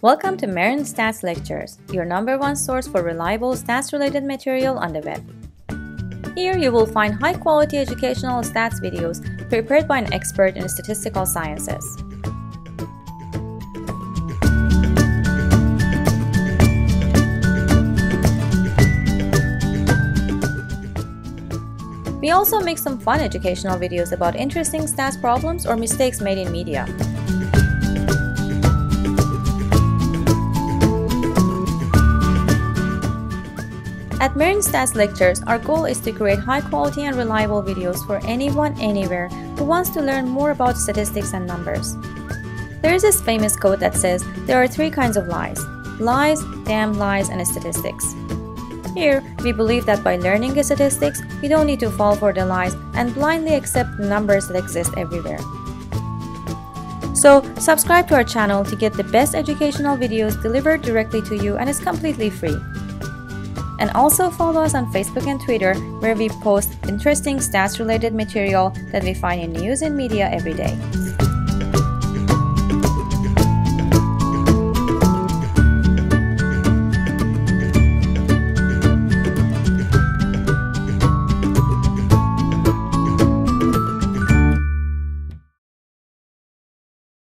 Welcome to Marin Stats Lectures, your #1 source for reliable stats-related material on the web. Here you will find high-quality educational stats videos prepared by an expert in statistical sciences. We also make some fun educational videos about interesting stats problems or mistakes made in media. At MarinStats Lectures, our goal is to create high-quality and reliable videos for anyone, anywhere, who wants to learn more about statistics and numbers. There is this famous quote that says, there are three kinds of lies: lies, damn lies, and statistics. Here, we believe that by learning statistics, we don't need to fall for the lies and blindly accept numbers that exist everywhere. So, subscribe to our channel to get the best educational videos delivered directly to you, and it's completely free. And also follow us on Facebook and Twitter, where we post interesting stats-related material that we find in news and media every day.